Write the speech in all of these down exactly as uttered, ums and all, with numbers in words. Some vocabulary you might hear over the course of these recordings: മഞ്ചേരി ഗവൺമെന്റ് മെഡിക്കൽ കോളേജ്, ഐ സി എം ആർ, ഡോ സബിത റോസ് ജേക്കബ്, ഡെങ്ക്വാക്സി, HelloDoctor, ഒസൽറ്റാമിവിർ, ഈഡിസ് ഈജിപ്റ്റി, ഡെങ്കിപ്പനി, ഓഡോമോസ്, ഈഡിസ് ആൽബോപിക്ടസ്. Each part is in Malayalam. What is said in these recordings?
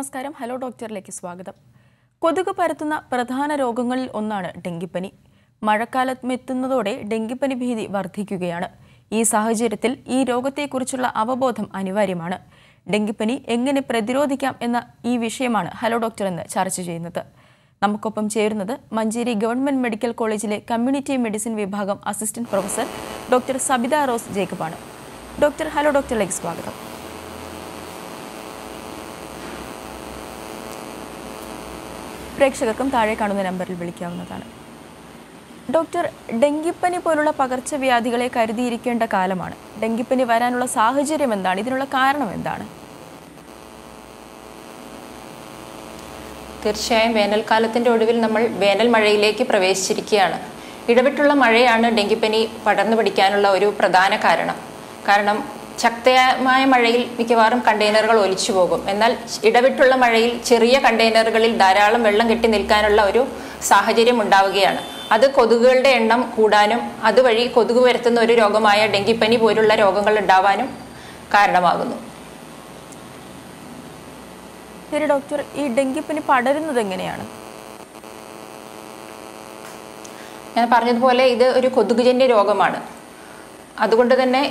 നമസ്കാരം. ഹലോ ഡോക്ടറിലേക്ക് സ്വാഗതം. കൊതുക് പരത്തുന്ന പ്രധാന രോഗങ്ങളിൽ ഒന്നാണ് ഡെങ്കിപ്പനി. മഴക്കാലം എത്തുന്നതോടെ ഡെങ്കിപ്പനി ഭീതി വർദ്ധിക്കുകയാണ്. ഈ സാഹചര്യത്തിൽ ഈ രോഗത്തെക്കുറിച്ചുള്ള അവബോധം അനിവാര്യമാണ്. ഡെങ്കിപ്പനി എങ്ങനെ പ്രതിരോധിക്കാം എന്ന ഈ വിഷയമാണ് ഹലോ ഡോക്ടർ എന്ന് ചർച്ച ചെയ്യുന്നത്. നമുക്കൊപ്പം ചേരുന്നത് മഞ്ചേരി ഗവൺമെന്റ് മെഡിക്കൽ കോളേജിലെ കമ്മ്യൂണിറ്റി മെഡിസിൻ വിഭാഗം assistant professor doctor Sabitha rose ജേക്കബാണ്. ഡോക്ടർ, ഹലോ ഡോക്ടറിലേക്ക് സ്വാഗതം. പ്രേക്ഷകർക്കും താഴെ കാണുന്ന നമ്പറിൽ വിളിക്കാവുന്നതാണ്. ഡോക്ടർ, ഡെങ്കിപ്പനി പോലുള്ള പകർച്ചവ്യാധികളെ കരുതിയിരിക്കേണ്ട കാലമാണ്. ഡെങ്കിപ്പനി വരാനുള്ള സാഹചര്യം എന്താണ്? ഇതിനുള്ള കാരണം എന്താണ്? തീർച്ചയായും വേനൽക്കാലത്തിൻ്റെ ഒടുവിൽ നമ്മൾ വേനൽ മഴയിലേക്ക് പ്രവേശിച്ചിരിക്കുകയാണ്. ഇടവിട്ടുള്ള മഴയാണ് ഡെങ്കിപ്പനി പടർന്നു പിടിക്കാനുള്ള ഒരു പ്രധാന കാരണം. കാരണം ശക്തമായ മഴയിൽ മിക്കവാറും കണ്ടെയ്നറുകൾ ഒലിച്ചു പോകും. എന്നാൽ ഇടവിട്ടുള്ള മഴയിൽ ചെറിയ കണ്ടെയ്നറുകളിൽ ധാരാളം വെള്ളം കെട്ടി നിൽക്കാനുള്ള ഒരു സാഹചര്യം ഉണ്ടാവുകയാണ്. അത് കൊതുകുകളുടെ എണ്ണം കൂടാനും അതുവഴി കൊതുക് പരത്തുന്ന ഒരു രോഗമായ ഡെങ്കിപ്പനി പോലുള്ള രോഗങ്ങൾ ഉണ്ടാവാനും കാരണമാകുന്നു. ശരി ഡോക്ടർ, ഈ ഡെങ്കിപ്പനി പടരുന്നത് എങ്ങനെയാണ്? ഞാൻ പറഞ്ഞതുപോലെ ഇത് ഒരു കൊതുകുജന്യ രോഗമാണ്. അതുകൊണ്ട് തന്നെ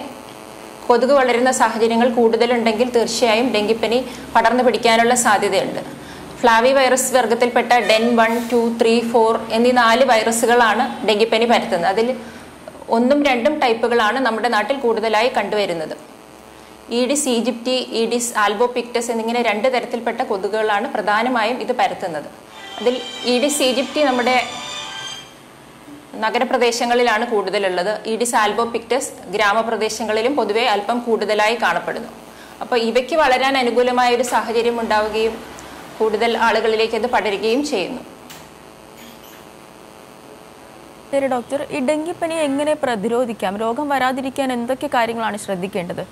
കൊതുക് വളരുന്ന സാഹചര്യങ്ങൾ കൂടുതലുണ്ടെങ്കിൽ തീർച്ചയായും ഡെങ്കിപ്പനി പടർന്നു പിടിക്കാനുള്ള സാധ്യതയുണ്ട്. ഫ്ലാവി വൈറസ് വർഗത്തിൽപ്പെട്ട DEN one two three four എന്നീ നാല് വൈറസുകളാണ് ഡെങ്കിപ്പനി പരത്തുന്നത്. അതിൽ ഒന്നും രണ്ടും ടൈപ്പുകളാണ് നമ്മുടെ നാട്ടിൽ കൂടുതലായി കണ്ടുവരുന്നത്. ഈഡിസ് ഈജിപ്റ്റി, ഈഡിസ് ആൽബോപിക്ടസ് എന്നിങ്ങനെ രണ്ട് തരത്തിൽപ്പെട്ട കൊതുകുകളാണ് പ്രധാനമായും ഇത് പരത്തുന്നത്. അതിൽ ഈഡിസ് ഈജിപ്റ്റി നമ്മുടെ നഗരപ്രദേശങ്ങളിലാണ് കൂടുതലുള്ളത്. ഈഡിസ് ആൽബോപിക്ടസ് ഗ്രാമപ്രദേശങ്ങളിലും പൊതുവെ അല്പം കൂടുതലായി കാണപ്പെടുന്നു. അപ്പോൾ ഇവയ്ക്ക് വളരാൻ അനുകൂലമായ ഒരു സാഹചര്യം ഉണ്ടാവുകയും കൂടുതൽ ആളുകളിലേക്ക് അത് പടരുകയും ചെയ്യുന്നു. ശരി ഡോക്ടർ, ഈ ഡെങ്കിപ്പനി എങ്ങനെ പ്രതിരോധിക്കാം? രോഗം വരാതിരിക്കാൻ എന്തൊക്കെ കാര്യങ്ങളാണ് ശ്രദ്ധിക്കേണ്ടത്?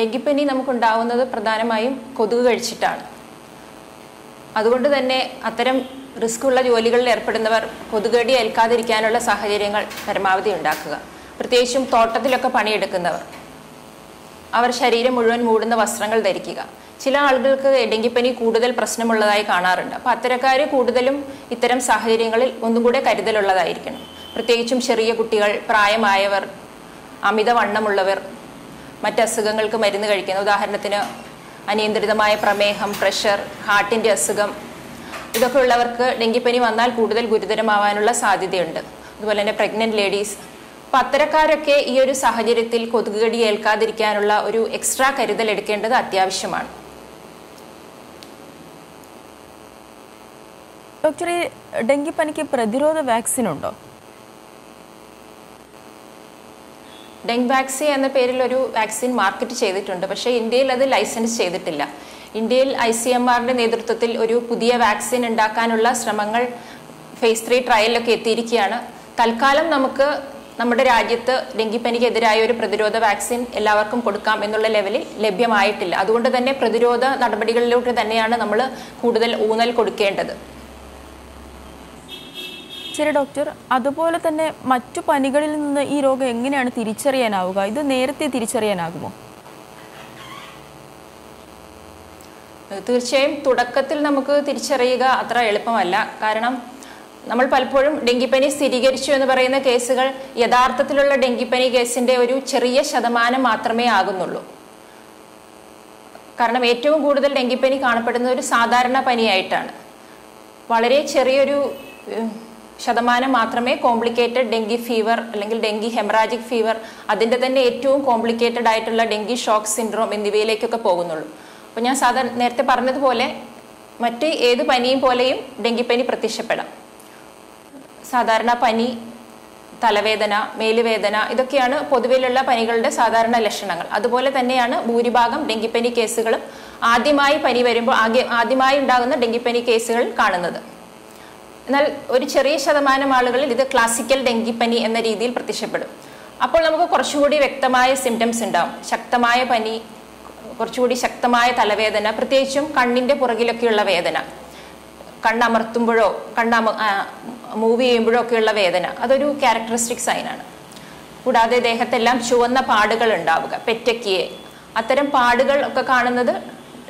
ഡെങ്കിപ്പനി നമുക്കുണ്ടാവുന്നത് പ്രധാനമായും കൊതുക് കഴിച്ചിട്ടാണ്. അതുകൊണ്ട് തന്നെ അത്തരം റിസ്ക്കുള്ള ജോലികളിൽ ഏർപ്പെടുന്നവർ കൊതുകടി ഏൽക്കാതിരിക്കാനുള്ള സാഹചര്യങ്ങൾ പരമാവധി ഉണ്ടാക്കുക. പ്രത്യേകിച്ചും തോട്ടത്തിലൊക്കെ പണിയെടുക്കുന്നവർ അവർ ശരീരം മുഴുവൻ മൂടുന്ന വസ്ത്രങ്ങൾ ധരിക്കുക. ചില ആളുകൾക്ക് ഡെങ്കിപ്പനി കൂടുതൽ പ്രശ്നമുള്ളതായി കാണാറുണ്ട്. അപ്പോൾ അത്തരക്കാർ കൂടുതലും ഇത്തരം സാഹചര്യങ്ങളിൽ ഒന്നും കൂടെ കരുതലുള്ളതായിരിക്കണം. പ്രത്യേകിച്ചും ചെറിയ കുട്ടികൾ, പ്രായമായവർ, അമിതവണ്ണമുള്ളവർ, മറ്റസുഖങ്ങൾക്ക് മരുന്ന് കഴിക്കുന്ന, ഉദാഹരണത്തിന് അനിയന്ത്രിതമായ പ്രമേഹം, പ്രഷർ, ഹാർട്ടിൻ്റെ അസുഖം, ഇതൊക്കെ ഉള്ളവർക്ക് ഡെങ്കിപ്പനി വന്നാൽ കൂടുതൽ ഗുരുതരമാവാനുള്ള സാധ്യതയുണ്ട്. അതുപോലെ തന്നെ പ്രഗ്നന്റ് ലേഡീസ്. അപ്പം അത്തരക്കാരൊക്കെ ഈ ഒരു സാഹചര്യത്തിൽ കൊതുകുകടി ഏൽക്കാതിരിക്കാനുള്ള ഒരു എക്സ്ട്രാ കരുതൽ എടുക്കേണ്ടത് അത്യാവശ്യമാണ്. ഡോക്ടർ, ഈ ഡെങ്കിപ്പനിക്ക് പ്രതിരോധ വാക്സിൻ ഉണ്ടോ? ഡെങ്ക്വാക്സി എന്ന പേരിൽ ഒരു വാക്സിൻ മാർക്കറ്റ് ചെയ്തിട്ടുണ്ട്, പക്ഷേ ഇന്ത്യയിൽ അത് ലൈസൻസ് ചെയ്തിട്ടില്ല. ഇന്ത്യയിൽ ഐ സി എം ആറിൻ്റെ നേതൃത്വത്തിൽ ഒരു പുതിയ വാക്സിൻ ഉണ്ടാക്കാനുള്ള ശ്രമങ്ങൾ ഫേസ് ത്രീ ട്രയലിലൊക്കെ എത്തിയിരിക്കുകയാണ്. തൽക്കാലം നമുക്ക് നമ്മുടെ രാജ്യത്ത് ഡെങ്കിപ്പനിക്കെതിരായ ഒരു പ്രതിരോധ വാക്സിൻ എല്ലാവർക്കും കൊടുക്കാം എന്നുള്ള ലെവലിൽ ലഭ്യമായിട്ടില്ല. അതുകൊണ്ട് തന്നെ പ്രതിരോധ നടപടികളിലോട്ട് തന്നെയാണ് നമ്മൾ കൂടുതൽ ഊന്നൽ കൊടുക്കേണ്ടത്. ശരി ഡോക്ടർ, അതുപോലെ തന്നെ മറ്റു പനികളിൽ നിന്ന് ഈ രോഗം എങ്ങനെയാണ് തിരിച്ചറിയാനാവുക? ഇത് നേരത്തെ തിരിച്ചറിയാനാകുമോ? തീർച്ചയായും തുടക്കത്തിൽ നമുക്ക് തിരിച്ചറിയുക അത്ര എളുപ്പമല്ല. കാരണം നമ്മൾ പലപ്പോഴും ഡെങ്കിപ്പനി സ്ഥിരീകരിച്ചു എന്ന് പറയുന്ന കേസുകൾ യഥാർത്ഥത്തിലുള്ള ഡെങ്കിപ്പനി കേസിൻ്റെ ഒരു ചെറിയ ശതമാനം മാത്രമേ ആകുന്നുള്ളൂ. കാരണം ഏറ്റവും കൂടുതൽ ഡെങ്കിപ്പനി കാണപ്പെടുന്നത് ഒരു സാധാരണ പനിയായിട്ടാണ്. വളരെ ചെറിയൊരു ശതമാനം മാത്രമേ കോംപ്ലിക്കേറ്റഡ് ഡെങ്കി ഫീവർ അല്ലെങ്കിൽ ഡെങ്കി ഹെമറാജിക് ഫീവർ, അതിൻ്റെ തന്നെ ഏറ്റവും കോംപ്ലിക്കേറ്റഡ് ആയിട്ടുള്ള ഡെങ്കി ഷോക്ക് സിൻഡ്രോം എന്നിവയിലേക്കൊക്കെ പോകുന്നുള്ളൂ. അപ്പോൾ ഞാൻ സാധാരണ നേരത്തെ പറഞ്ഞതുപോലെ മറ്റ് ഏത് പനിയും പോലെയും ഡെങ്കിപ്പനി പ്രത്യക്ഷപ്പെടാം. സാധാരണ പനി, തലവേദന, മേലുവേദന, ഇതൊക്കെയാണ് പൊതുവിലുള്ള പനികളുടെ സാധാരണ ലക്ഷണങ്ങൾ. അതുപോലെ തന്നെയാണ് ഭൂരിഭാഗം ഡെങ്കിപ്പനി കേസുകളും ആദ്യമായി പനി വരുമ്പോൾ ആദ്യമായി ഉണ്ടാകുന്ന ഡെങ്കിപ്പനി കേസുകൾ കാണുന്നത്. എന്നാൽ ഒരു ചെറിയ ശതമാനം ആളുകളിൽ ഇത് ക്ലാസിക്കൽ ഡെങ്കിപ്പനി എന്ന രീതിയിൽ പ്രത്യക്ഷപ്പെടും. അപ്പോൾ നമുക്ക് കുറച്ചുകൂടി വ്യക്തമായ സിംറ്റംസ് ഉണ്ടാകും. ശക്തമായ പനി, കുറച്ചുകൂടി ശക്തമായ തലവേദന, പ്രത്യേകിച്ചും കണ്ണിൻ്റെ പുറകിലൊക്കെയുള്ള വേദന, കണ്ണമർത്തുമ്പോഴോ കണ്ണമ മൂവ് ചെയ്യുമ്പോഴോ ഒക്കെയുള്ള വേദന, അതൊരു ക്യാരക്ടറിസ്റ്റിക് സൈനാണ്. കൂടാതെ ദേഹത്തെല്ലാം ചുവന്ന പാടുകൾ ഉണ്ടാവുക, പെറ്റക്കിയെ, അത്തരം പാടുകൾ ഒക്കെ കാണുന്നത്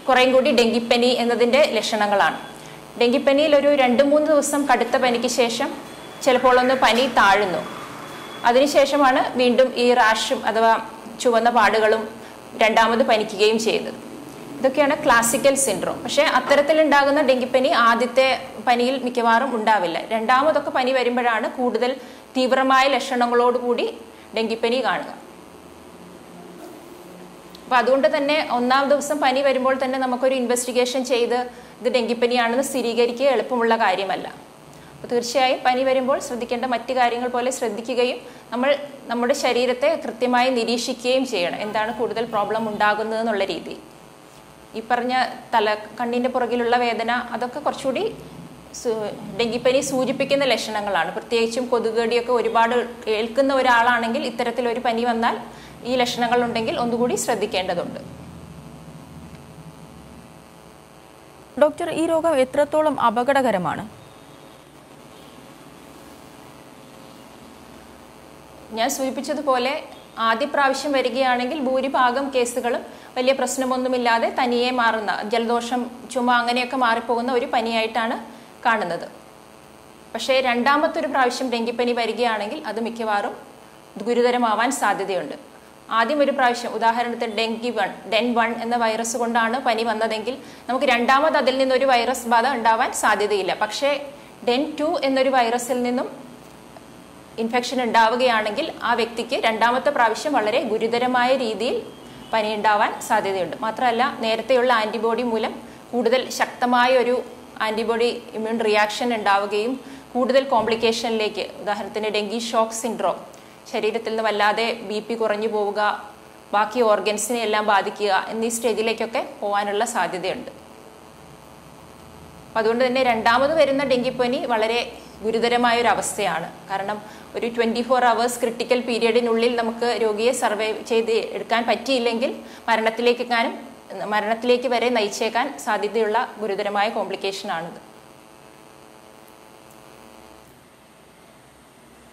കുറേയും കൂടി ഡെങ്കിപ്പനി എന്നതിൻ്റെ ലക്ഷണങ്ങളാണ്. ഡെങ്കിപ്പനിയിൽ ഒരു രണ്ട് മൂന്ന് ദിവസം കടുത്ത പനിക്ക് ശേഷം ചിലപ്പോൾ ഒന്ന് പനി താഴുന്നു. അതിനുശേഷമാണ് വീണ്ടും ഈ റാഷും അഥവാ ചുവന്ന പാടുകളും രണ്ടാമത് പനിക്കുകയും ചെയ്യുന്നത്. ഇതൊക്കെയാണ് ക്ലാസിക്കൽ സിൻഡ്രോം. പക്ഷേ അത്തരത്തിലുണ്ടാകുന്ന ഡെങ്കിപ്പനി ആദ്യത്തെ പനിയിൽ മിക്കവാറും ഉണ്ടാവില്ല. രണ്ടാമതൊക്കെ പനി വരുമ്പോഴാണ് കൂടുതൽ തീവ്രമായ ലക്ഷണങ്ങളോടുകൂടി ഡെങ്കിപ്പനി കാണുക. അപ്പോൾ അതുകൊണ്ട് തന്നെ ഒന്നാം ദിവസം പനി വരുമ്പോൾ തന്നെ നമുക്കൊരു ഇൻവെസ്റ്റിഗേഷൻ ചെയ്ത് ഇത് ഡെങ്കിപ്പനിയാണെന്ന് സ്ഥിരീകരിക്കുക എളുപ്പമുള്ള കാര്യമല്ല. അപ്പോൾ തീർച്ചയായും പനി വരുമ്പോൾ ശ്രദ്ധിക്കേണ്ട മറ്റു കാര്യങ്ങൾ പോലെ ശ്രദ്ധിക്കുകയും നമ്മൾ നമ്മുടെ ശരീരത്തെ കൃത്യമായി നിരീക്ഷിക്കുകയും ചെയ്യണം. എന്താണ് കൂടുതൽ പ്രോബ്ലം ഉണ്ടാകുന്നതെന്നുള്ള രീതി. ഈ പറഞ്ഞ തല കണ്ണിൻ്റെ പുറകിലുള്ള വേദന അതൊക്കെ കുറച്ചുകൂടി ഡെങ്കിപ്പനി സൂചിപ്പിക്കുന്ന ലക്ഷണങ്ങളാണ്. പ്രത്യേകിച്ചും കൊതുകടിയൊക്കെ ഒരുപാട് ഏൽക്കുന്ന ഒരാളാണെങ്കിൽ ഇത്തരത്തിലൊരു പനി വന്നാൽ ഈ ലക്ഷണങ്ങൾ ഉണ്ടെങ്കിൽ ഒന്നുകൂടി ശ്രദ്ധിക്കേണ്ടതുണ്ട്. ഡോക്ടർ, ഈ രോഗം എത്രത്തോളം അപകടകരമാണ്? ഞാൻ സൂചിപ്പിച്ചതുപോലെ ആദ്യ പ്രാവശ്യം വരികയാണെങ്കിൽ ഭൂരിഭാഗം കേസുകളും വലിയ പ്രശ്നമൊന്നുമില്ലാതെ തനിയെ മാറുന്ന ജലദോഷം, ചുമ അങ്ങനെയൊക്കെ മാറിപ്പോകുന്ന ഒരു പനിയായിട്ടാണ് കാണുന്നത്. പക്ഷേ രണ്ടാമത്തെ ഒരു പ്രാവശ്യം ഡെങ്കിപ്പനി വരികയാണെങ്കിൽ അത് മിക്കവാറും ഗുരുതരമാവാൻ സാധ്യതയുണ്ട്. ആദ്യം ഒരു പ്രാവശ്യം ഉദാഹരണത്തിന് ഡെങ്കി വൺ ഡെൻ വൺ എന്ന വൈറസ് കൊണ്ടാണ് പനി വന്നതെങ്കിൽ നമുക്ക് രണ്ടാമത് അതിൽ നിന്നൊരു വൈറസ് ബാധ ഉണ്ടാവാൻ സാധ്യതയില്ല. പക്ഷേ ഡെൻ ടു എന്നൊരു വൈറസിൽ നിന്നും ഇൻഫെക്ഷൻ ഉണ്ടാവുകയാണെങ്കിൽ ആ വ്യക്തിക്ക് രണ്ടാമത്തെ പ്രാവശ്യം വളരെ ഗുരുതരമായ രീതിയിൽ പനി ഉണ്ടാവാൻ സാധ്യതയുണ്ട്. മാത്രമല്ല നേരത്തെയുള്ള ആൻറ്റിബോഡി മൂലം കൂടുതൽ ശക്തമായ ഒരു ആൻറ്റിബോഡി ഇമ്മ്യൂൺ റിയാക്ഷൻ ഉണ്ടാവുകയും കൂടുതൽ കോംപ്ലിക്കേഷനിലേക്ക്, ഉദാഹരണത്തിന് ഡെങ്കി ഷോക്ക് സിൻഡ്രോം, ശരീരത്തിൽ നിന്ന് വല്ലാതെ ബി പി കുറഞ്ഞു പോവുക, ബാക്കി ഓർഗൻസിനെ എല്ലാം ബാധിക്കുക എന്നീ സ്റ്റേജിലേക്കൊക്കെ പോകാനുള്ള സാധ്യതയുണ്ട്. അപ്പം അതുകൊണ്ട് തന്നെ രണ്ടാമത് വരുന്ന ഡെങ്കിപ്പനി വളരെ ഗുരുതരമായൊരവസ്ഥയാണ്. കാരണം ഒരു ട്വൻറ്റി ഫോർ അവേഴ്സ് ക്രിട്ടിക്കൽ പീരീഡിനുള്ളിൽ നമുക്ക് രോഗിയെ സർവൈവ് ചെയ്ത് എടുക്കാൻ പറ്റിയില്ലെങ്കിൽ മരണത്തിലേക്കെങ്ങാനും മരണത്തിലേക്ക് വരെ നയിച്ചേക്കാൻ സാധ്യതയുള്ള ഗുരുതരമായ കോംപ്ലിക്കേഷനാണിത്.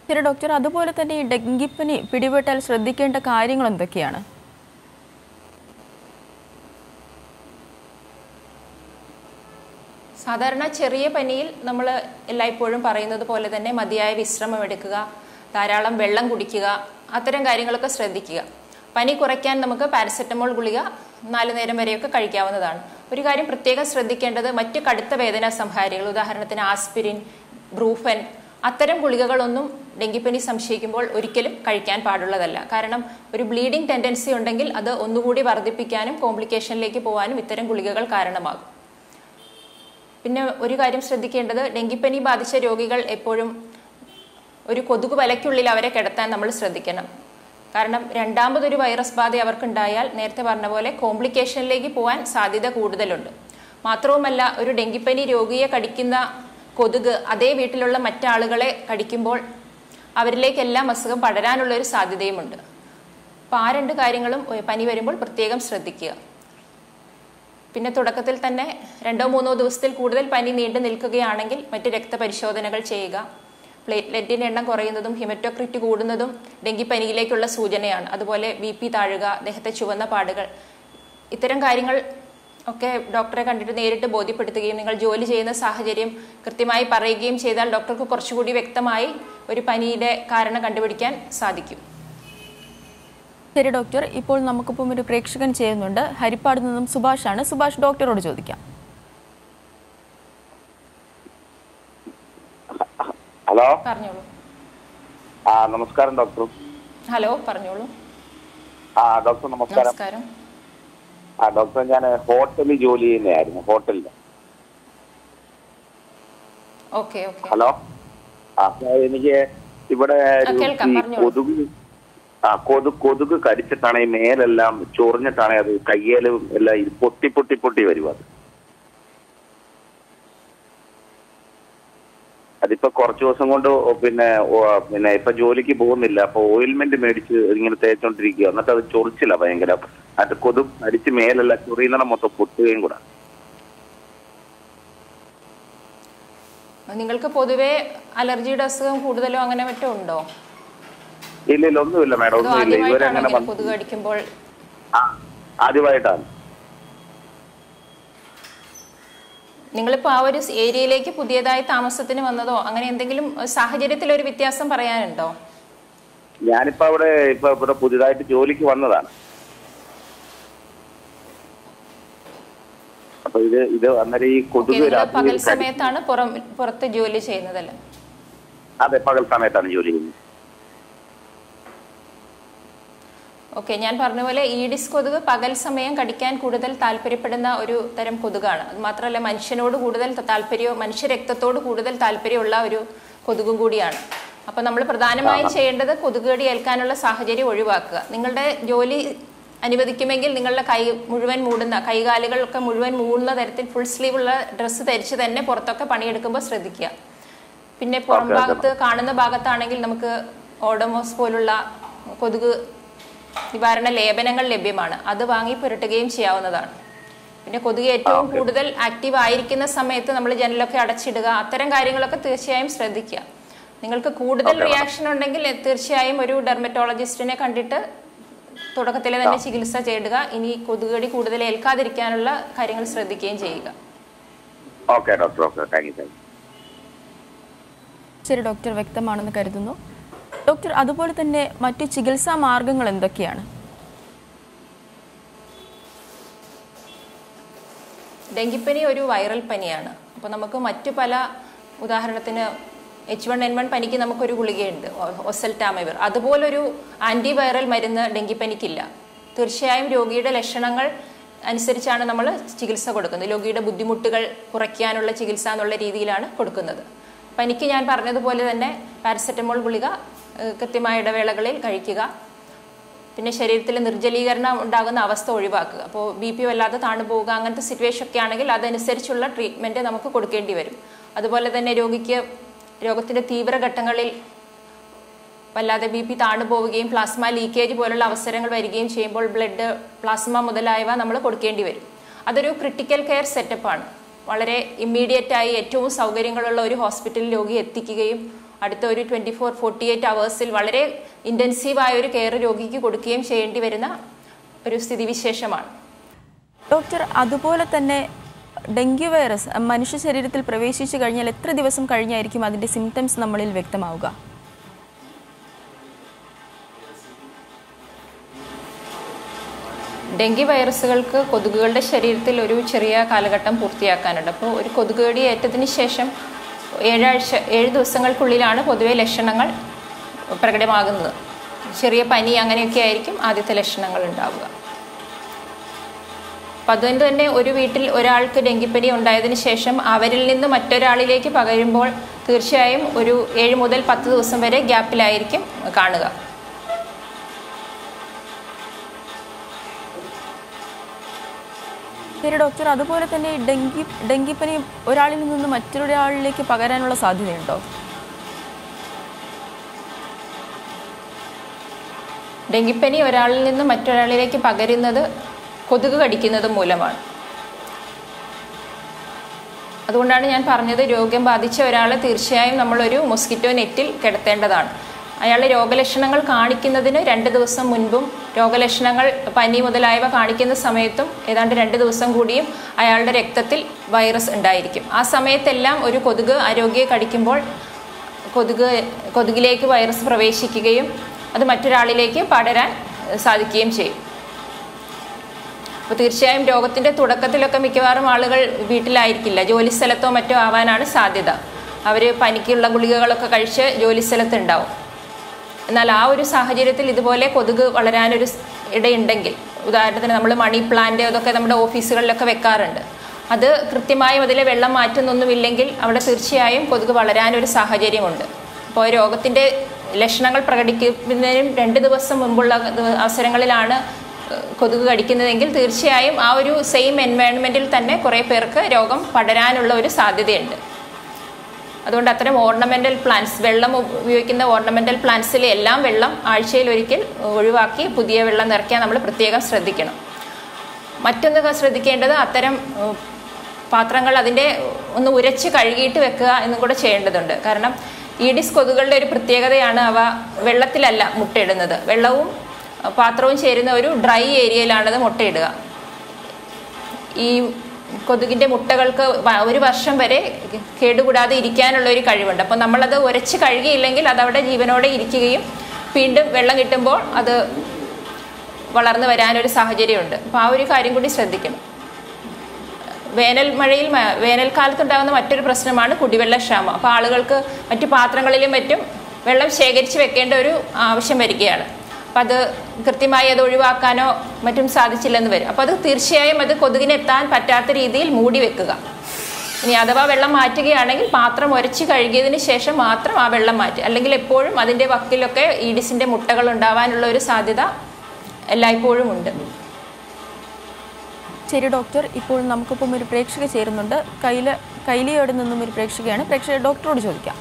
ശരി ഡോക്ടർ, അതുപോലെ തന്നെ ഈ ഡെങ്കിപ്പനി പിടിപെട്ടാൽ ശ്രദ്ധിക്കേണ്ട കാര്യങ്ങൾ എന്തൊക്കെയാണ്? സാധാരണ ചെറിയ പനിയിൽ നമ്മൾ എല്ലായ്പ്പോഴും പറയുന്നത് പോലെ തന്നെ മതിയായ വിശ്രമം എടുക്കുക, ധാരാളം വെള്ളം കുടിക്കുക, അത്തരം കാര്യങ്ങളൊക്കെ ശ്രദ്ധിക്കുക. പനി കുറയ്ക്കാൻ നമുക്ക് പാരസെറ്റമോൾ ഗുളിക നാല് നേരം വരെയൊക്കെ കഴിക്കാവുന്നതാണ്. ഒരു കാര്യം പ്രത്യേകം ശ്രദ്ധിക്കേണ്ടത് മറ്റ് കടുത്ത വേദനാ സംഹാരികൾ, ഉദാഹരണത്തിന് ആസ്പിരിൻ, ബ്രൂഫൻ, അത്തരം ഗുളികകളൊന്നും ഡെങ്കിപ്പനി സംശയിക്കുമ്പോൾ ഒരിക്കലും കഴിക്കാൻ പാടുള്ളതല്ല. കാരണം ഒരു ബ്ലീഡിംഗ് ടെൻഡൻസി ഉണ്ടെങ്കിൽ അത് ഒന്നുകൂടി വർദ്ധിപ്പിക്കാനും കോംപ്ലിക്കേഷനിലേക്ക് പോകാനും ഇത്തരം ഗുളികകൾ കാരണമാകും. പിന്നെ ഒരു കാര്യം ശ്രദ്ധിക്കേണ്ടത്, ഡെങ്കിപ്പനി ബാധിച്ച രോഗികൾ എപ്പോഴും ഒരു കൊതുക് വലയ്ക്കുള്ളിൽ അവരെ കിടത്താൻ നമ്മൾ ശ്രദ്ധിക്കണം. കാരണം രണ്ടാമതൊരു വൈറസ് ബാധ അവർക്കുണ്ടായാൽ നേരത്തെ പറഞ്ഞ പോലെ കോംപ്ലിക്കേഷനിലേക്ക് പോകാൻ സാധ്യത കൂടുതലുണ്ട്. മാത്രവുമല്ല ഒരു ഡെങ്കിപ്പനി രോഗിയെ കടിക്കുന്ന കൊതുക് അതേ വീട്ടിലുള്ള മറ്റാളുകളെ കടിക്കുമ്പോൾ അവരിലേക്കെല്ലാം അസുഖം പടരാനുള്ളൊരു സാധ്യതയുമുണ്ട്. അപ്പോൾ ആ രണ്ട് കാര്യങ്ങളും പനി വരുമ്പോൾ പ്രത്യേകം ശ്രദ്ധിക്കുക. പിന്നെ തുടക്കത്തിൽ തന്നെ രണ്ടോ മൂന്നോ ദിവസത്തിൽ കൂടുതൽ പനി നീണ്ടു നിൽക്കുകയാണെങ്കിൽ മറ്റ് രക്തപരിശോധനകൾ ചെയ്യുക. പ്ലേറ്റ്ലെറ്റിൻ്റെ എണ്ണം കുറയുന്നതും ഹിമറ്റോക്രിറ്റ് കൂടുന്നതും ഡെങ്കിപ്പനിയിലേക്കുള്ള സൂചനയാണ്. അതുപോലെ ബി പി താഴുക, ദേഹത്തെ ചുവന്ന പാടുകൾ, ഇത്തരം കാര്യങ്ങൾ ഒക്കെ ഡോക്ടറെ കണ്ടിട്ട് നേരിട്ട് ബോധ്യപ്പെടുത്തുകയും നിങ്ങൾ ജോലി ചെയ്യുന്ന സാഹചര്യം കൃത്യമായി പറയുകയും ചെയ്താൽ ഡോക്ടർക്ക് കുറച്ചുകൂടി വ്യക്തമായി ഒരു പനിയുടെ കാരണം കണ്ടുപിടിക്കാൻ സാധിക്കും. ശരി ഡോക്ടർ, ഇപ്പോൾ നമുക്കിപ്പം ഒരു പ്രേക്ഷകൻ ചെയ്യുന്നുണ്ട്. ഹരിപ്പാട് നിന്നും സുഭാഷാണ്. സുഭാഷ്, ഡോക്ടറോട് ചോദിക്കാം. ഹലോ, പറഞ്ഞോളൂ. ആ നമസ്കാരം ഡോക്ടർ. ഹലോ, പറഞ്ഞോളൂ. ആ ഡോക്ടർ നമസ്കാരം. ആ ഡോക്ടർ, ഞാൻ ഹോട്ടലിൽ ജോലി ചെയ്യുന്നതായിരുന്നു, ഹോട്ടലിൽ. Okay okay. ഹലോ, അപ്പോൾ എനിക്ക് ഇവിടെ കൊതുക് ആ കൊതു കൊതുക് കടിച്ചിട്ടാണ് ഈ മേലെല്ലാം ചൊറിഞ്ഞിട്ടാണ് അത് കയ്യേലും എല്ലാം പൊട്ടി പൊട്ടി പൊട്ടി വരും. അത് അതിപ്പോ കുറച്ചു ദിവസം കൊണ്ട് പിന്നെ പിന്നെ ഇപ്പൊ ജോലിക്ക് പോകുന്നില്ല. അപ്പൊ ഓയിൽമെന്റ് മേടിച്ച് ഇങ്ങനെ തേച്ചോണ്ടിരിക്കുക. എന്നിട്ട് അത് ചൊറിച്ചില്ല ഭയങ്കര. അത് കൊതുക് അടിച്ച് മേലെല്ലാം ചൊറിയുന്ന മൊത്തം പൊട്ടുകയും കൂടെ. നിങ്ങൾക്ക് പൊതുവേ അലർജിയുടെ അസുഖം കൂടുതലോ അങ്ങനെ മറ്റോ ഉണ്ടോ? ഇല്ല ഇല്ല, ഒന്നുമില്ല മാഡം, ഒന്നുമില്ല. ഇവരങ്ങനെ കൊതുക് അടിക്കുമ്പോൾ ആദ്യമായിട്ടാണ്. നിങ്ങളിപ്പോൾ ആ ഒരു ഏരിയയിലേക്ക് പുതിയതായി താമസത്തിന് വന്നതോ അങ്ങനെ എന്തെങ്കിലും സാഹചര്യത്തിൽ ഒരു വ്യത്യാസം പറയാനുണ്ടോ? ഞാനിപ്പോ അവിടെ ഇപ്പൊ ഇവിടെ പുതിയതായിട്ട് ജോലിക്ക് വന്നതാണ്. അപ്പൊ ഇത് ഇത് അന്നേരം ഈ കൊതുക് പകൽ സമയത്താണ് പുറത്ത് ജോലി ചെയ്യുന്നതല്ലേ? അതെ, പകൽ സമയത്താണ് ജോലി ചെയ്യുന്നത്. ഓക്കെ, ഞാൻ പറഞ്ഞ പോലെ ഈഡിസ് കൊതുക് പകൽ സമയം കടിക്കാൻ കൂടുതൽ താല്പര്യപ്പെടുന്ന ഒരു തരം കൊതുകാണ്. അത് മാത്രമല്ല മനുഷ്യനോട് കൂടുതൽ താല്പര്യം, മനുഷ്യരക്തത്തോട് കൂടുതൽ താല്പര്യമുള്ള ഒരു കൊതുകും കൂടിയാണ്. അപ്പോൾ നമ്മൾ പ്രധാനമായും ചെയ്യേണ്ടത് കൊതുകുകടി ഏൽക്കാനുള്ള സാഹചര്യം ഒഴിവാക്കുക. നിങ്ങളുടെ ജോലി അനുവദിക്കുമെങ്കിൽ നിങ്ങളുടെ കൈ മുഴുവൻ മൂടുന്ന, കൈകാലുകളൊക്കെ മുഴുവൻ മൂടുന്ന തരത്തിൽ ഫുൾ സ്ലീവുള്ള ഡ്രസ്സ് ധരിച്ച് തന്നെ പുറത്തൊക്കെ പണിയെടുക്കുമ്പോൾ ശ്രദ്ധിക്കുക. പിന്നെ പുറം ഭാഗത്ത് കാണുന്ന ഭാഗത്താണെങ്കിൽ നമുക്ക് ഓഡോമോസ് പോലുള്ള കൊതുക് നിവാരണ ലേപനങ്ങൾ ലഭ്യമാണ്, അത് വാങ്ങി പുരട്ടുകയും ചെയ്യാവുന്നതാണ്. പിന്നെ കൊതുക് ഏറ്റവും കൂടുതൽ ആക്റ്റീവ് ആയിരിക്കുന്ന സമയത്ത് നമ്മൾ ജനലൊക്കെ അടച്ചിടുക, അത്തരം കാര്യങ്ങളൊക്കെ തീർച്ചയായും ശ്രദ്ധിക്കുക. നിങ്ങൾക്ക് കൂടുതൽ റിയാക്ഷൻ ഉണ്ടെങ്കിൽ തീർച്ചയായും ഒരു ഡെർമറ്റോളജിസ്റ്റിനെ കണ്ടിട്ട് തുടക്കത്തിലെ തന്നെ ചികിത്സ ചെയ്യുക. ഇനി കൊതുകുകടി കൂടുതൽ ഏൽക്കാതിരിക്കാനുള്ള കാര്യങ്ങൾ ശ്രദ്ധിക്കുകയും ചെയ്യുക. Okay doctor, okay, thank you thank you. ശരി ഡോക്ടർ, വ്യക്തമാണെന്ന് കരുതുന്നു. ഡോക്ടർ, അതുപോലെ തന്നെ മറ്റ് ചികിത്സാ മാർഗങ്ങൾ എന്തൊക്കെയാണ്? ഡെങ്കിപ്പനി ഒരു വൈറൽ പനിയാണ്. അപ്പോൾ നമുക്ക് മറ്റു പല, ഉദാഹരണത്തിന് എച്ച് വൺ എൻ വൺ പനിക്ക് നമുക്കൊരു ഗുളികയുണ്ട് ഒസൽറ്റാമിവിർ, അതുപോലൊരു ആൻറ്റിവൈറൽ മരുന്ന് ഡെങ്കിപ്പനിക്കില്ല. തീർച്ചയായും രോഗിയുടെ ലക്ഷണങ്ങൾ അനുസരിച്ചാണ് നമ്മൾ ചികിത്സ കൊടുക്കുന്നത്. രോഗിയുടെ ബുദ്ധിമുട്ടുകൾ കുറയ്ക്കാനുള്ള ചികിത്സ എന്നുള്ള രീതിയിലാണ് കൊടുക്കുന്നത്. പനിക്ക് ഞാൻ പറഞ്ഞതുപോലെ തന്നെ പാരസെറ്റമോൾ ഗുളിക കൃത്യമായ ഇടവേളകളിൽ കഴിക്കുക. പിന്നെ ശരീരത്തിലെ നിർജ്ജലീകരണം ഉണ്ടാകുന്ന അവസ്ഥ ഒഴിവാക്കുക. അപ്പോൾ ബി പി വല്ലാതെ താണു പോവുക, അങ്ങനത്തെ സിറ്റുവേഷൻ ഒക്കെ ആണെങ്കിൽ അതനുസരിച്ചുള്ള ട്രീറ്റ്മെൻറ്റ് നമുക്ക് കൊടുക്കേണ്ടി വരും. അതുപോലെ തന്നെ രോഗിക്ക് രോഗത്തിൻ്റെ തീവ്രഘട്ടങ്ങളിൽ വല്ലാതെ ബി പി താണു പോവുകയും പ്ലാസ്മ ലീക്കേജ് പോലുള്ള അവസരങ്ങൾ വരികയും ചെയ്യുമ്പോൾ ബ്ലഡ്, പ്ലാസ്മ മുതലായവ നമ്മൾ കൊടുക്കേണ്ടി വരും. അതൊരു ക്രിട്ടിക്കൽ കെയർ സെറ്റപ്പാണ്. വളരെ ഇമ്മീഡിയറ്റായി ഏറ്റവും സൗകര്യങ്ങളുള്ള ഒരു ഹോസ്പിറ്റലിൽ രോഗി എത്തിക്കുകയും അടുത്ത ഒരു ട്വൻറ്റി ഫോർ ഫോർട്ടി എയ്റ്റ് അവേഴ്സിൽ വളരെ ഇൻറ്റൻസീവായ ഒരു കെയർ രോഗിക്ക് കൊടുക്കുകയും ചെയ്യേണ്ടി വരുന്ന ഒരു സ്ഥിതിവിശേഷമാണ്. ഡോക്ടർ, അതുപോലെ തന്നെ ഡെങ്കി വൈറസ് മനുഷ്യ ശരീരത്തിൽ പ്രവേശിച്ചു കഴിഞ്ഞാൽ എത്ര ദിവസം കഴിഞ്ഞായിരിക്കും അതിൻ്റെ സിംറ്റംസ് നമ്മളിൽ വ്യക്തമാവുക? ഡെങ്കി വൈറസുകൾക്ക് കൊതുകുകളുടെ ശരീരത്തിൽ ഒരു ചെറിയ കാലഘട്ടം പൂർത്തിയാക്കാനുണ്ട്. അപ്പോൾ ഒരു കൊതുകുകടി ഏറ്റതിന് ശേഷം ഏഴാഴ്ച ഏഴ് ദിവസങ്ങൾക്കുള്ളിലാണ് പൊതുവെ ലക്ഷണങ്ങൾ പ്രകടമാകുന്നത്. ചെറിയ പനി അങ്ങനെയൊക്കെ ആയിരിക്കും ആദ്യത്തെ ലക്ഷണങ്ങൾ ഉണ്ടാവുക. അപ്പം അതുകൊണ്ട് തന്നെ ഒരു വീട്ടിൽ ഒരാൾക്ക് ഡെങ്കിപ്പനി ഉണ്ടായതിന് ശേഷം അവരിൽ നിന്ന് മറ്റൊരാളിലേക്ക് പകരുമ്പോൾ തീർച്ചയായും ഒരു ഏഴ് മുതൽ പത്ത് ദിവസം വരെ ഗ്യാപ്പിലായിരിക്കും കാണുക. ശരി ഡോക്ടർ, അതുപോലെ തന്നെ ഡെങ്കി ഡെങ്കിപ്പനി ഒരാളിൽ നിന്ന് മറ്റൊരാളിലേക്ക് പകരാനുള്ള സാധ്യതയുണ്ടോ? ഡെങ്കിപ്പനി ഒരാളിൽ നിന്ന് മറ്റൊരാളിലേക്ക് പകരുന്നത് കൊതുക് കടിക്കുന്നത് മൂലമാണ്. അതുകൊണ്ടാണ് ഞാൻ പറഞ്ഞത് രോഗം ബാധിച്ച ഒരാളെ തീർച്ചയായും നമ്മളൊരു മൊസ്കിറ്റോ നെറ്റിൽ കിടത്തേണ്ടതാണ്. അയാൾ രോഗലക്ഷണങ്ങൾ കാണിക്കുന്നതിന് രണ്ട് ദിവസം മുൻപും രോഗലക്ഷണങ്ങൾ പനി മുതലായവ കാണിക്കുന്ന സമയത്തും ഏതാണ്ട് രണ്ട് ദിവസം കൂടിയും അയാളുടെ രക്തത്തിൽ വൈറസ് ഉണ്ടായിരിക്കും. ആ സമയത്തെല്ലാം ഒരു കൊതുക് ആരോഗ്യയെ കടിക്കുമ്പോൾ കൊതുക് കൊതുകിലേക്ക് വൈറസ് പ്രവേശിക്കുകയും അത് മറ്റൊരാളിലേക്ക് പടരാൻ സാധിക്കുകയും ചെയ്യും. അപ്പോൾ തീർച്ചയായും രോഗത്തിൻ്റെ തുടക്കത്തിലൊക്കെ മിക്കവാറും ആളുകൾ വീട്ടിലായിരിക്കില്ല, ജോലി സ്ഥലത്തോ മറ്റോ ആവാനാണ് സാധ്യത. അവർ പനിക്കുള്ള ഗുളികകളൊക്കെ കഴിച്ച് ജോലി സ്ഥലത്തുണ്ടാവും. എന്നാൽ ആ ഒരു സാഹചര്യത്തിൽ ഇതുപോലെ കൊതുക് വളരാനൊരു ഇടയുണ്ടെങ്കിൽ, ഉദാഹരണത്തിന് നമ്മൾ മണി പ്ലാന്റ് അതൊക്കെ നമ്മുടെ ഓഫീസുകളിലൊക്കെ വെക്കാറുണ്ട്, അത് കൃത്യമായും അതിലെ വെള്ളം മാറ്റുന്നൊന്നുമില്ലെങ്കിൽ അവിടെ തീർച്ചയായും കൊതുക് വളരാനൊരു സാഹചര്യമുണ്ട്. അപ്പോൾ രോഗത്തിൻ്റെ ലക്ഷണങ്ങൾ പ്രകടിപ്പിക്കുന്നതിനും രണ്ട് ദിവസം മുമ്പുള്ള അവസരങ്ങളിലാണ് കൊതുക് കടിക്കുന്നതെങ്കിൽ തീർച്ചയായും ആ ഒരു സെയിം എൻവയോൺമെൻറ്റിൽ തന്നെ കുറേ പേർക്ക് രോഗം പടരാനുള്ള ഒരു സാധ്യതയുണ്ട്. അതുകൊണ്ട് അത്തരം ഓർണമെൻ്റൽ പ്ലാന്റ്സ്, വെള്ളം ഉപയോഗിക്കുന്ന ഓർണമെൻ്റൽ പ്ലാന്റ്സിൽ എല്ലാം വെള്ളം ആഴ്ചയിൽ ഒരിക്കൽ ഒഴിവാക്കി പുതിയ വെള്ളം നിറയ്ക്കാൻ നമ്മൾ പ്രത്യേകം ശ്രദ്ധിക്കണം. മറ്റൊന്ന് ശ്രദ്ധിക്കേണ്ടത് അത്തരം പാത്രങ്ങൾ അതിൻ്റെ ഒന്ന് ഉരച്ച് കഴുകിയിട്ട് വെക്കുക എന്നും കൂടെ ചെയ്യേണ്ടതുണ്ട്. കാരണം ഈഡിസ് കൊതുകളുടെ ഒരു പ്രത്യേകതയാണ് അവ വെള്ളത്തിലല്ല മുട്ടയിടുന്നത്. വെള്ളവും പാത്രവും ചേരുന്ന ഒരു ഡ്രൈ ഏരിയയിലാണത് മുട്ടയിടുക. ഈ കൊതുകിൻ്റെ മുട്ടകൾക്ക് ഒരു വർഷം വരെ കേടുകൂടാതെ ഇരിക്കാനുള്ള ഒരു കഴിവുണ്ട്. അപ്പോൾ നമ്മളത് ഉരച്ച് കഴുകിയില്ലെങ്കിൽ അതവിടെ ജീവനോടെ ഇരിക്കുകയും വീണ്ടും വെള്ളം കിട്ടുമ്പോൾ അത് വളർന്നു വരാനൊരു സാഹചര്യമുണ്ട്. അപ്പോൾ ആ ഒരു കാര്യം കൂടി ശ്രദ്ധിക്കണം. വേനൽ മഴയിൽ വേനൽക്കാലത്തുണ്ടാകുന്ന മറ്റൊരു പ്രശ്നമാണ് കുടിവെള്ളക്ഷാമം. അപ്പോൾ ആളുകൾക്ക് മറ്റു പാത്രങ്ങളിലും മറ്റും വെള്ളം ശേഖരിച്ച് വെക്കേണ്ട ഒരു ആവശ്യം വരികയാണ്. അപ്പം അത് കൃത്യമായി അത് ഒഴിവാക്കാനോ മറ്റും സാധിച്ചില്ലെന്ന് വരും. അപ്പോൾ അത് തീർച്ചയായും അത് കൊതുകിനെത്താൻ പറ്റാത്ത രീതിയിൽ മൂടി വെക്കുക. ഇനി അഥവാ വെള്ളം മാറ്റുകയാണെങ്കിൽ പാത്രം ഉരച്ച് കഴുകിയതിന് ശേഷം മാത്രം ആ വെള്ളം മാറ്റുക. അല്ലെങ്കിൽ എപ്പോഴും അതിൻ്റെ വക്കിലൊക്കെ ഈഡിസിൻ്റെ മുട്ടകൾ ഉണ്ടാവാനുള്ള ഒരു സാധ്യത എല്ലായ്പ്പോഴും ഉണ്ട്. ശരി ഡോക്ടർ, ഇപ്പോൾ നമുക്കിപ്പം ഒരു പ്രേക്ഷക ചേരുന്നുണ്ട്. കൈല കൈലിയോട് നിന്നും ഒരു പ്രേക്ഷകയാണ്. പ്രേക്ഷക ഡോക്ടറോട് ചോദിക്കാം.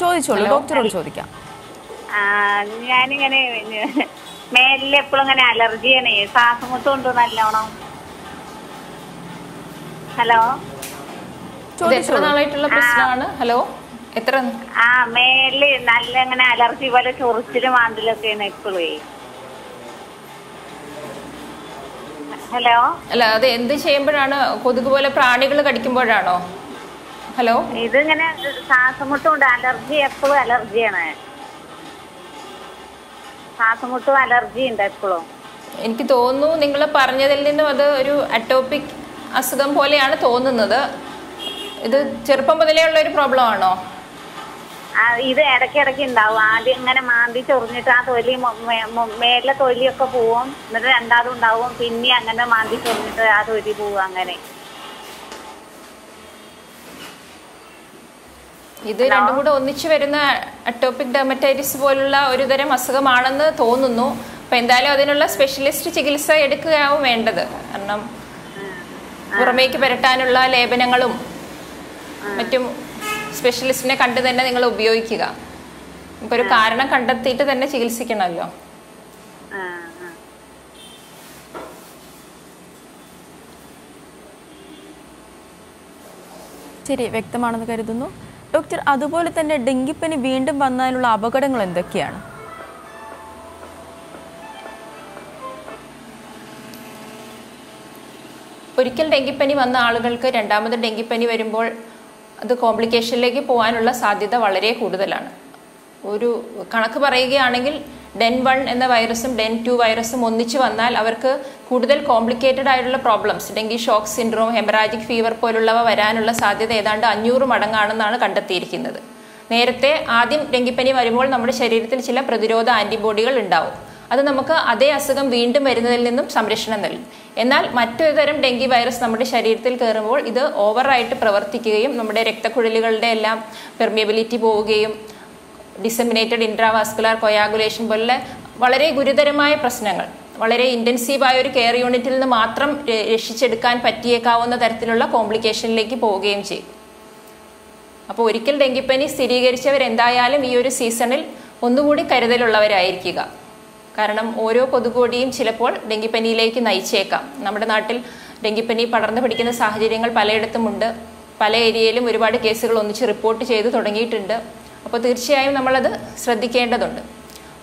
ചോദിച്ചോളൂ, ഡോക്ടറോട് ചോദിക്കാം. ഞാനിങ്ങനെ മേലിൽ എപ്പോഴും ഇങ്ങനെ അലർജിയാണ്, ശ്വാസം മുട്ടുണ്ട് നല്ലോണം. ഹലോ, ഹലോ, എത്ര ആ മേലില് നല്ല ഇങ്ങനെ അലർജി പോലെ ചൊറിച്ചിലും മാന്തലൊക്കെയാണ് എപ്പോഴേ. ഹലോ, അല്ല അത് എന്ത് ചെയ്യുമ്പോഴാണ്? കൊതുക് പോലെ പ്രാണികൾ കടിക്കുമ്പോഴാണോ? ഹലോ, ഇതിങ്ങനെ ശ്വാസം മുട്ടുണ്ട്, അലർജി, എപ്പോഴും അലർജിയാണ്, ശ്വാസം മുട്ടും അലർജി ഉണ്ട് എപ്പോഴും. എനിക്ക് തോന്നുന്നു നിങ്ങൾ പറഞ്ഞതിൽ നിന്നും അത് ഒരു അറ്റോപിക് അസുഖം പോലെയാണ് തോന്നുന്നത്. ഇത് ചെറുപ്പം മുതലേ ഉള്ള ഒരു പ്രോബ്ലം ആണോ? ഇത് ഇടയ്ക്കിടയ്ക്ക് ഉണ്ടാവും. ആദ്യം ഇങ്ങനെ മാന്തി ചൊറിഞ്ഞിട്ട് ആ തൊലി മേലെ തൊലിയൊക്കെ പോവും, എന്നിട്ട് രണ്ടാമതും ഉണ്ടാവും, പിന്നെ അങ്ങനെ മാന്തി ചൊറിഞ്ഞിട്ട് ആ തൊലി പോവും. അങ്ങനെ ഇത് രണ്ടും കൂടെ ഒന്നിച്ചു വരുന്ന അറ്റോപിക് ഡെർമറ്റൈറ്റിസ് പോലുള്ള ഒരു തരം അസുഖമാണെന്ന് തോന്നുന്നു. അപ്പൊ എന്തായാലും അതിനുള്ള സ്പെഷ്യലിസ്റ്റ് ചികിത്സ എടുക്കുകയാവും വേണ്ടത്. കാരണം പുറമേക്ക് പുരട്ടാനുള്ള ലേപനങ്ങളും മറ്റും സ്പെഷ്യലിസ്റ്റിനെ കണ്ട് തന്നെ നിങ്ങൾ ഉപയോഗിക്കുക. നമുക്കൊരു കാരണം കണ്ടെത്തിയിട്ട് തന്നെ ചികിത്സിക്കണമല്ലോ. ശരി, വ്യക്തമാണെന്ന് കരുതുന്നു ഡോക്ടർ. അതുപോലെ തന്നെ ഡെങ്കിപ്പനി വീണ്ടും വന്നാലുള്ള അപകടങ്ങൾ എന്തൊക്കെയാണ്? ഒരിക്കൽ ഡെങ്കിപ്പനി വന്ന ആളുകൾക്ക് രണ്ടാമത് ഡെങ്കിപ്പനി വരുമ്പോൾ അത് കോംപ്ലിക്കേഷനിലേക്ക് പോകാനുള്ള സാധ്യത വളരെ കൂടുതലാണ്. ഒരു കണക്ക് പറയുകയാണെങ്കിൽ ഡെൻ വൺ എന്ന വൈറസും ഡെൻ ടു വൈറസും ഒന്നിച്ച് വന്നാൽ അവർക്ക് കൂടുതൽ കോംപ്ലിക്കേറ്റഡ് ആയിട്ടുള്ള problems, dengue shock syndrome, haemorrhagic fever പോലുള്ളവ വരാനുള്ള സാധ്യത ഏതാണ്ട് അഞ്ഞൂറ് മടങ്ങാണെന്നാണ് കണ്ടെത്തിയിരിക്കുന്നത്. നേരത്തെ ആദ്യം ഡെങ്കിപ്പനി വരുമ്പോൾ നമ്മുടെ ശരീരത്തിൽ ചില പ്രതിരോധ ആൻറ്റിബോഡികൾ ഉണ്ടാവും. അത് നമുക്ക് അതേ അസുഖം വീണ്ടും വരുന്നതിൽ നിന്നും സംരക്ഷണം നൽകും. എന്നാൽ മറ്റൊരു തരം ഡെങ്കി വൈറസ് നമ്മുടെ ശരീരത്തിൽ കയറുമ്പോൾ ഇത് ഓവറായിട്ട് പ്രവർത്തിക്കുകയും നമ്മുടെ രക്തക്കുഴലുകളുടെ എല്ലാം പെർമിയബിലിറ്റി പോവുകയും ഡിസെമിനേറ്റഡ് ഇൻട്രാവാസ്കുലാർ കൊയാഗുലേഷൻ പോലെ വളരെ ഗുരുതരമായ പ്രശ്നങ്ങൾ വളരെ ഇൻറ്റൻസീവായ ഒരു കെയർ യൂണിറ്റിൽ നിന്ന് മാത്രം രക്ഷിച്ചെടുക്കാൻ പറ്റിയേക്കാവുന്ന തരത്തിലുള്ള കോംപ്ലിക്കേഷനിലേക്ക് പോവുകയും ചെയ്യും. അപ്പോൾ ഒരിക്കൽ ഡെങ്കിപ്പനി സ്ഥിരീകരിച്ചവരെന്തായാലും ഈ ഒരു സീസണിൽ ഒന്നുകൂടി കരുതലുള്ളവരായിരിക്കുക. കാരണം ഓരോ കൊതുകോടിയും ചിലപ്പോൾ ഡെങ്കിപ്പനിയിലേക്ക് നയിച്ചേക്കാം. നമ്മുടെ നാട്ടിൽ ഡെങ്കിപ്പനി പടർന്നു പിടിക്കുന്ന സാഹചര്യങ്ങൾ പലയിടത്തുമുണ്ട്. പല ഏരിയയിലും ഒരുപാട് കേസുകൾ ഒന്നിച്ച് റിപ്പോർട്ട് ചെയ്ത് തുടങ്ങിയിട്ടുണ്ട്. അപ്പോൾ തീർച്ചയായും നമ്മളത് ശ്രദ്ധിക്കേണ്ടതുണ്ട്.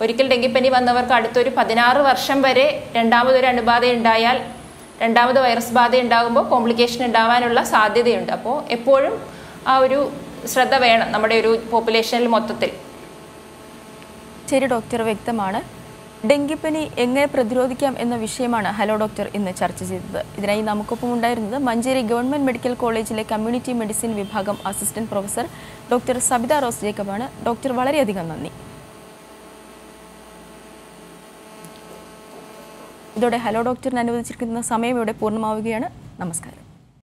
ഒരിക്കൽ ഡെങ്കിപ്പനി വന്നവർക്ക് അടുത്തൊരു പതിനാറ് വർഷം വരെ രണ്ടാമതൊരു അണുബാധ ഉണ്ടായാൽ രണ്ടാമത് വൈറസ് ബാധ ഉണ്ടാകുമ്പോൾ കോംപ്ലിക്കേഷൻ ഉണ്ടാവാനുള്ള സാധ്യതയുണ്ട്. അപ്പോൾ എപ്പോഴും ആ ഒരു ശ്രദ്ധ വേണം നമ്മുടെ ഒരു പോപ്പുലേഷനിൽ മൊത്തത്തിൽ. ശരി ഡോക്ടർ, വ്യക്തമാണ്. ഡെങ്കിപ്പനി എങ്ങനെ പ്രതിരോധിക്കാം എന്ന വിഷയമാണ് ഹലോ ഡോക്ടർ ഇന്ന് ചർച്ച ചെയ്തത്. ഇതിനായി നമുക്കൊപ്പം ഉണ്ടായിരുന്നത് മഞ്ചേരി ഗവൺമെന്റ് മെഡിക്കൽ കോളേജിലെ കമ്മ്യൂണിറ്റി മെഡിസിൻ വിഭാഗം assistant professor doctor Sabitha rose ജേക്കബാണ്. ഡോക്ടർ, വളരെയധികം നന്ദി. ഇതോടെ ഹലോ ഡോക്ടറിന് അനുവദിച്ചിരിക്കുന്ന സമയം ഇവിടെ പൂർണ്ണമാവുകയാണ്. നമസ്കാരം.